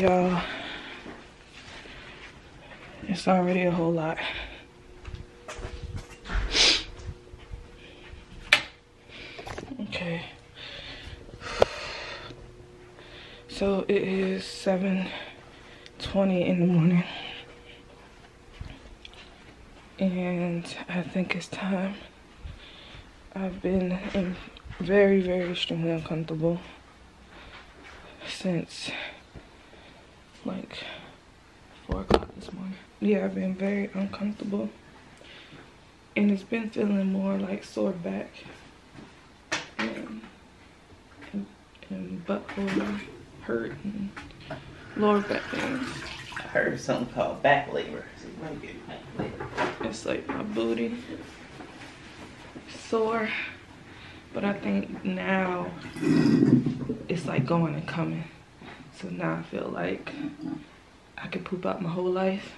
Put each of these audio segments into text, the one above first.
Y'all, it's already a whole lot. Okay. So it is 7:20 in the morning. And I think it's time. I've been in very extremely uncomfortable since like 4 o'clock this morning. Yeah, I've been very uncomfortable, and it's been feeling more like sore back and butt holder hurt and lower back pains. I heard something called back labor. It's like my booty sore, but I think now it's like going and coming. So now I feel like I could poop out my whole life,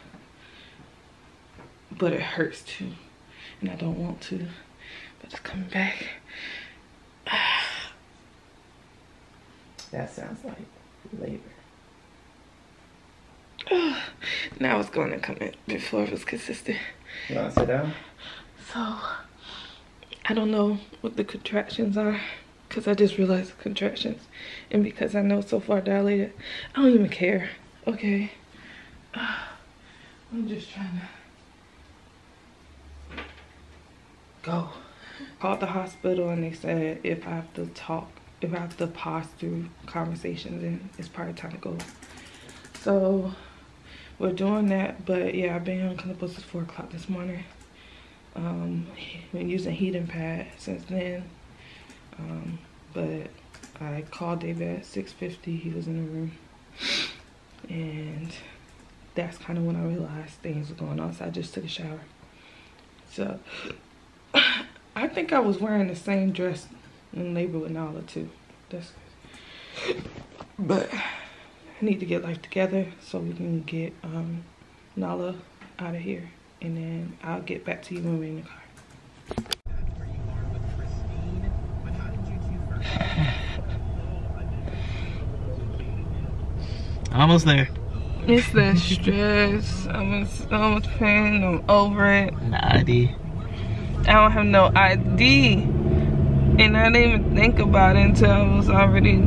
but it hurts too, and I don't want to, but it's coming back. That sounds like labor. Now it's going to come in. Before it was consistent. You want to sit down? So, I don't know what the contractions are, because I just realized the contractions. And because I know it's so far dilated, I don't even care. Okay. I'm just trying to go. Called the hospital and they said if I have to talk, if I have to pause through conversations, then it's probably time to go. So we're doing that, but yeah, I've been uncomfortable since 4 o'clock this morning. Been using heating pad since then. But I called David at 6:50. He was in the room, and that's kind of when I realized things were going on. So I just took a shower. So I think I was wearing the same dress in labor with Nala too. That's good. But I need to get life together so we can get Nala out of here, and then I'll get back to you when we're in the car. Almost there. It's that stress. I'm so much pain. I'm over it. An ID. I don't have no ID, and I didn't even think about it until I was already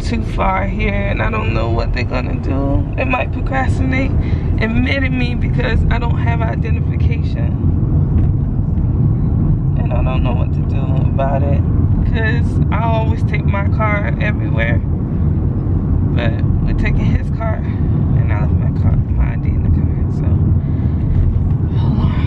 too far here, and I don't know what they're gonna do. They might procrastinate admitting me because I don't have identification, and I don't know what to do about it because I always take my car everywhere, but we're taking his car, and I left my car, my ID in the car. So hold on.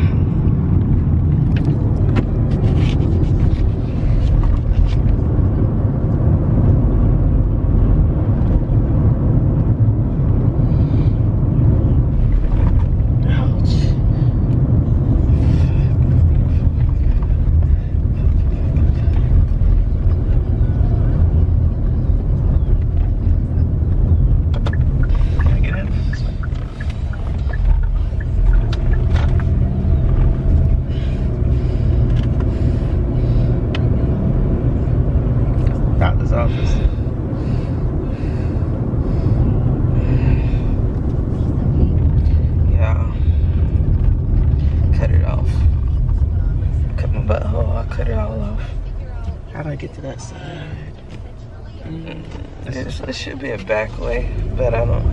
It should be a back way, but I don't.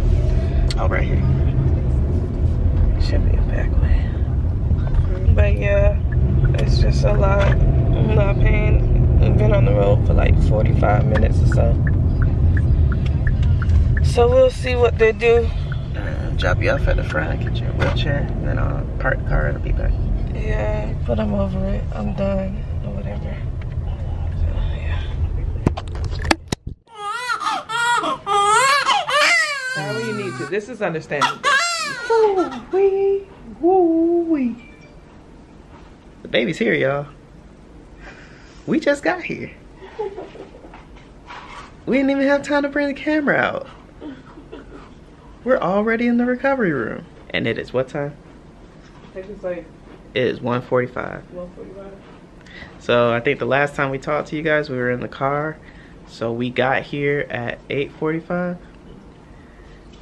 Oh, right here. It should be a back way. But yeah, it's just a lot. I'm not paying. We've been on the road for like 45 minutes or so. So we'll see what they do. Drop you off at the front, get your wheelchair, and then I'll park the car and I'll be back. Yeah, but I'm over it. I'm done or whatever. This is understandable. Woo-wee, woo-wee. The baby's here, y'all. We just got here. We didn't even have time to bring the camera out. We're already in the recovery room. And it is what time? I think it's like... It is 1:45. 1:45. So I think the last time we talked to you guys, we were in the car. So we got here at 8:45.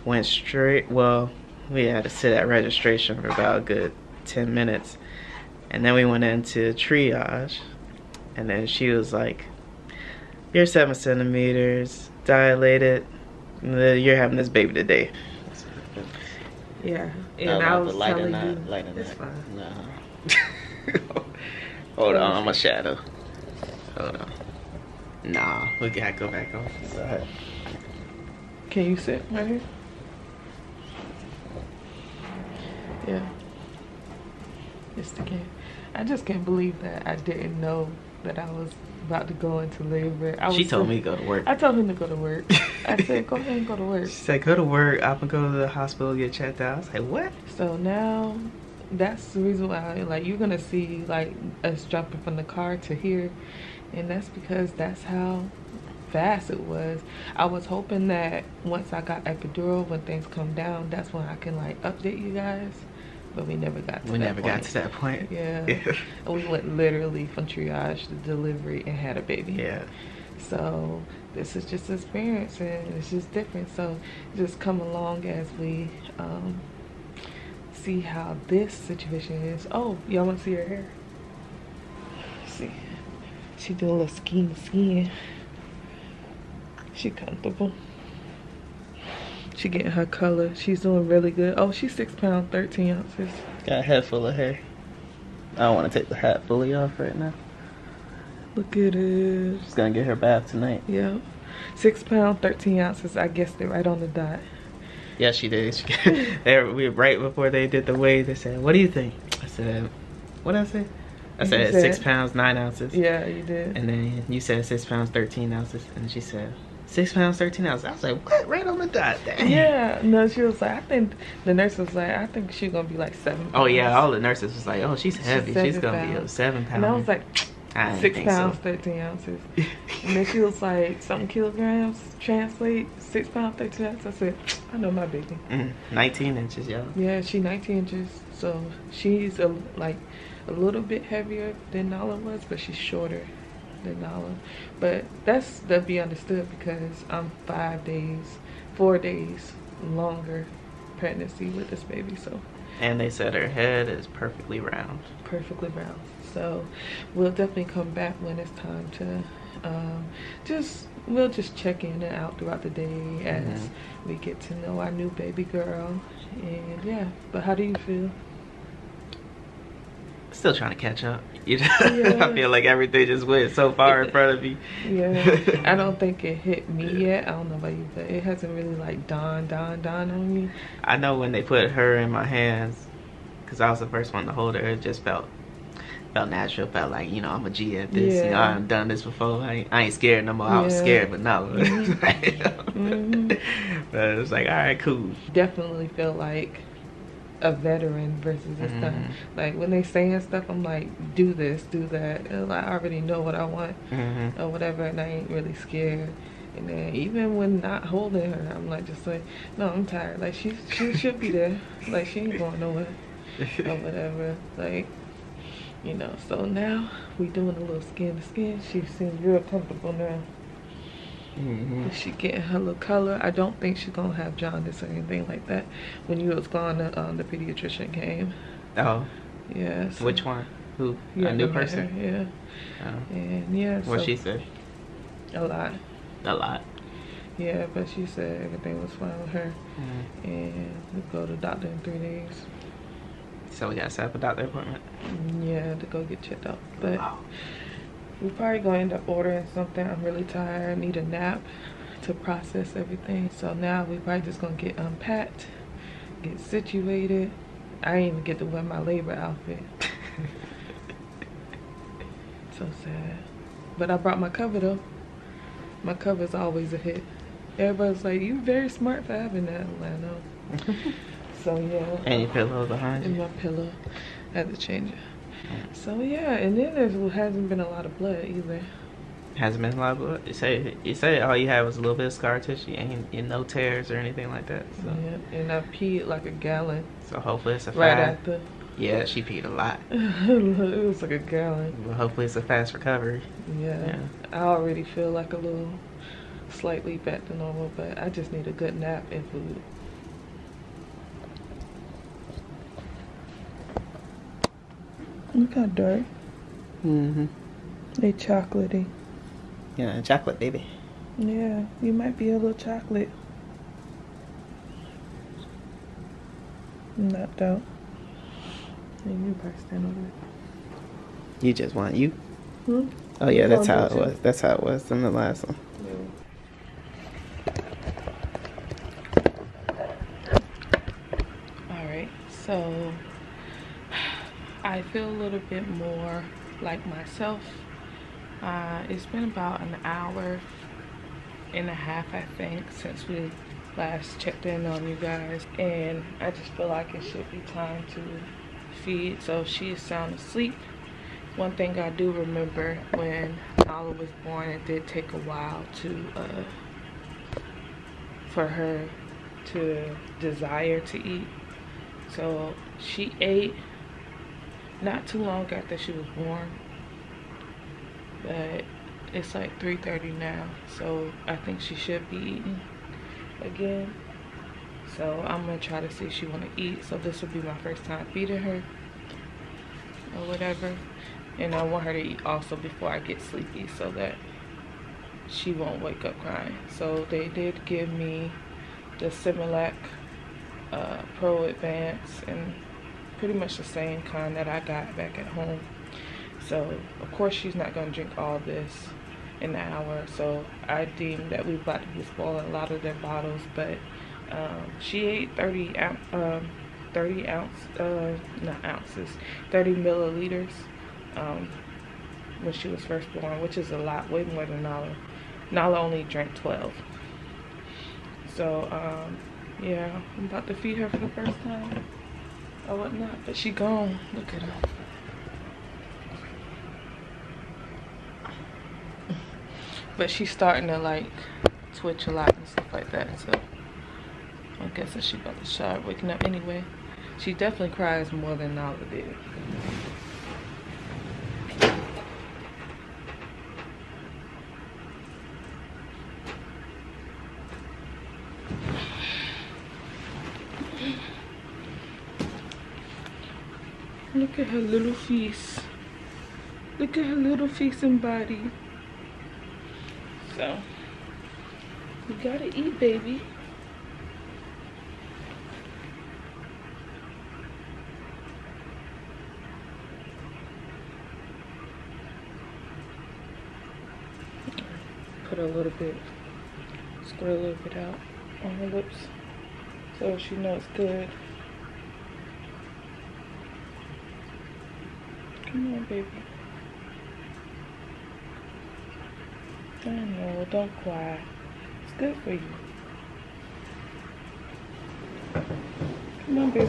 went straight, well, we had to sit at registration for about a good 10 minutes. And then we went into triage. And then she was like, you're 7 centimeters, dilated, you're having this baby today. Yeah, and I was telling you, it's fine. No. Hold on, I'm a shadow. Hold on. Nah, we gotta go back on. Sorry. Can you sit right here? Yeah. It's the kid. I just can't believe that I didn't know that I was about to go into labor. She told me to go to work. I told him to go to work. I said, go ahead and go to work. She said, go to work. I'm going to go to the hospital, get checked out. I was like, what? So now that's the reason why, like, you're going to see, like, us jumping from the car to here. And that's because that's how fast it was. I was hoping that once I got epidural, when things come down, that's when I can, like, update you guys. But we never got to that point. We never got to that point. Yeah. And we went literally from triage to delivery and had a baby. Yeah. So this is just experience, and it's just different. So just come along as we see how this situation is. Oh, y'all want to see her hair? Let's see. She do a little skin to skin. She comfortable. She getting her color. She's doing really good. Oh, she's 6 pounds, 13 ounces. Got a head full of hair. I don't want to take the hat fully off right now. Look at it. She's gonna get her bath tonight. Yeah. 6 pounds, 13 ounces. I guessed it right on the dot. Yeah, she did. She we right before they did the weigh, they said, "What do you think?" I said, "What did I say?" I said, said 6 pounds, 9 ounces. Yeah, you did. And then you said 6 pounds, 13 ounces, and she said 6 pounds, 13 ounces. I was like, what? Right on the dot. Dang. Yeah. No, she was like, I think the nurse was like, I think she's gonna be like 7 pounds. Oh yeah, all the nurses was like, oh, she's heavy. She's gonna be a 7 pounds. And I was like, I 6 pounds, 13 ounces. And then she was like, something kilograms translate 6 pounds, 13 ounces. I said, I know my baby. 19 inches, y'all. Yeah, she 19 inches. So she's a little bit heavier than Nala was, but she's shorter than Nala. But that's to be understood because I'm 4 days longer pregnancy with this baby. So, and they said her head is perfectly round. Perfectly round. So we'll definitely come back when it's time to we'll just check in and out throughout the day as we get to know our new baby girl. And yeah, but how do you feel? Still trying to catch up, you know? Yeah. I feel like everything just went so far in front of me. Yeah, I don't think it hit me yet. I don't know about you, but it hasn't really like dawned on me. I know when they put her in my hands, because I was the first one to hold her, it just felt natural. Felt like, you know, I'm a G at this. Yeah. You know, I've done this before. I ain't scared no more. Yeah. I was scared, but no. But it was like, all right, cool. Definitely feel like a veteran versus this time. Like when they saying stuff, I'm like, do this, do that. And I already know what I want or whatever, and I ain't really scared. And then even when not holding her, I'm like, just like, no, I'm tired. Like she should be there. Like she ain't going nowhere or whatever. Like, you know. So now we doing a little skin to skin. She seems real comfortable now. She getting her little color. I don't think she's gonna have jaundice or anything like that. When you was gone, the pediatrician came. Oh, yes. Yeah, so which one? Who? Yeah, a new person? Her, yeah. Oh. And yeah. What so she said? A lot. A lot. Yeah, but she said everything was fine with her. And we go to the doctor in 3 days. So we gotta set up a doctor appointment. Yeah, to go get checked out. But. Wow. We're probably going to end up ordering something. I'm really tired. I need a nap to process everything. So now we're probably just going to get unpacked, get situated. I didn't even get to wear my labor outfit. So sad. But I brought my cover, though. My cover's always a hit. Everybody's like, you very smart for having that. I'm like, no. So, yeah. And your pillow behind you. And my pillow. I had to change it. So yeah, and then there hasn't been a lot of blood either. Hasn't been a lot of blood. You say all you had was a little bit of scar tissue, and no tears or anything like that. So. Yeah, and I peed like a gallon. So hopefully it's a fast. Right after. Yeah, she peed a lot. It was like a gallon. Well, hopefully it's a fast recovery. Yeah. I already feel like a little slightly back to normal, but I just need a good nap and food. Look how dark. Mm-hmm. They chocolatey. Yeah, chocolate, baby. Yeah, you might be a little chocolate. Knocked out. And you burst in over it. You just want you? Hmm? Oh yeah, that's how it was. That's how it was in the last one. Yeah. Alright, so I feel a little bit more like myself. It's been about an hour and a half, I think, since we last checked in on you guys, and I just feel like it should be time to feed. So she is sound asleep. One thing I do remember, when Nala was born, it did take a while to for her to desire to eat. So she ate not too long after she was born, but it's like 3:30 now, so I think she should be eating again. So I'm gonna try to see if she wanna eat. So this will be my first time feeding her or whatever, and I want her to eat also before I get sleepy so that she won't wake up crying. So they did give me the Similac Pro Advance, and pretty much the same kind that I got back at home. So of course she's not gonna drink all this in an hour, so I deemed that we were about to be spoiling a lot of their bottles. But she ate 30 milliliters when she was first born, which is a lot, way more than Nala. Nala only drank 12. So yeah, I'm about to feed her for the first time or whatnot, but she gone. Look at her. But she's starting to like twitch a lot and stuff like that, so I'm guessing she's about to start waking up anyway. She definitely cries more than Nala did. Look at her little face. Look at her little face and body. So, you gotta eat, baby. Put a little bit, squirt a little bit out on her lips so she knows it's good. Come on, baby. I know, don't cry. It's good for you. Come on, baby.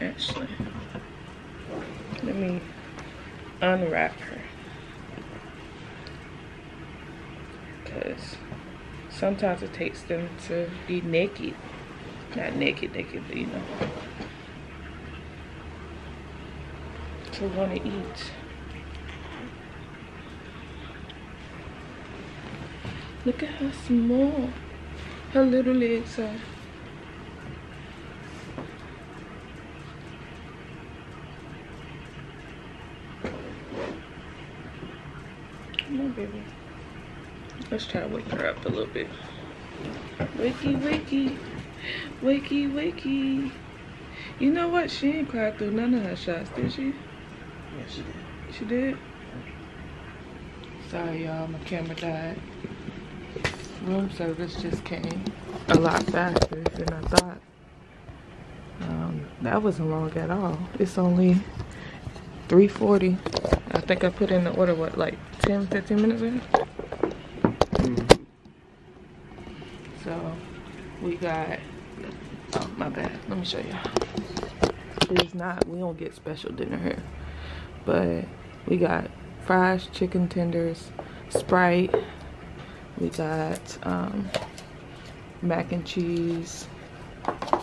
Actually, let me unwrap her, because sometimes it takes them to be naked. Not naked, naked, but you know, to want to eat. Look at how small her little legs are. Come on, baby. Let's try to wake her up a little bit. Wakey, wakey. Wakey, wakey. You know what? She ain't cried through none of her shots, did she? Yeah, she did. She did? Sorry, y'all. My camera died. Room service just came a lot faster than I thought. That wasn't long at all. It's only 3:40. I think I put in the order, what, like 10, 15 minutes in? Mm-hmm. So, we got... Oh, my bad. Let me show y'all. It's not... We don't get special dinner here. But we got fries, chicken tenders, Sprite. We got mac and cheese,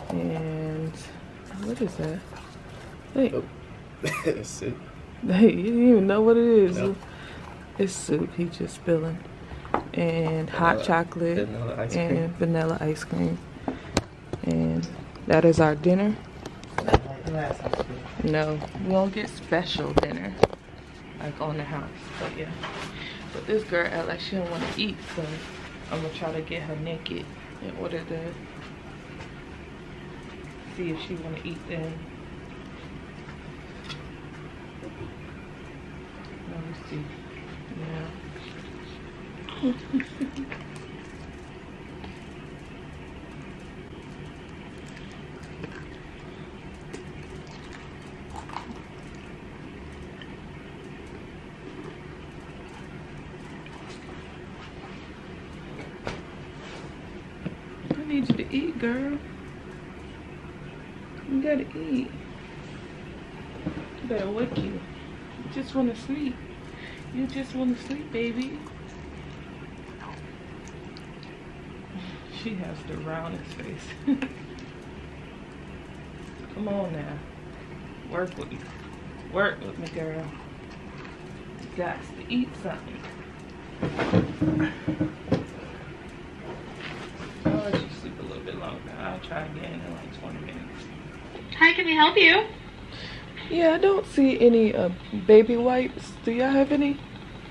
and what is that? Wait, oh, that's soup. Hey, you didn't even know what it is. No. It's soup. He just spilling. And vanilla, hot chocolate, vanilla ice cream. And That is our dinner. No, we won't get special dinner like on the house, but yeah. But this girl, Alex, she don't want to eat, so I'm gonna try to get her naked in order to see if she want to eat then. Let me see. Yeah. I need you to eat, girl. You gotta eat. You better wake you. You just wanna sleep. You just want to sleep, baby. She has the roundest face. Come on now. Work with me. Work with me, girl. You got to eat something. I'll let you sleep a little bit longer. I'll try again in like 20 minutes. Hi, can we help you? Yeah, I don't see any baby wipes. Do y'all have any?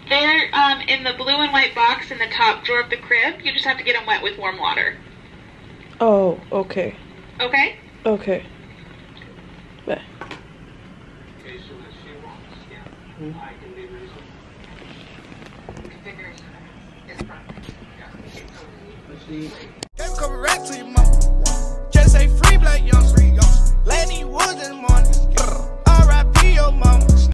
They're in the blue and white box in the top drawer of the crib. You just have to get them wet with warm water. Oh, okay. Okay? Okay. Bye. Can't come right to your mama. Just say free black youngster. Lady Woods and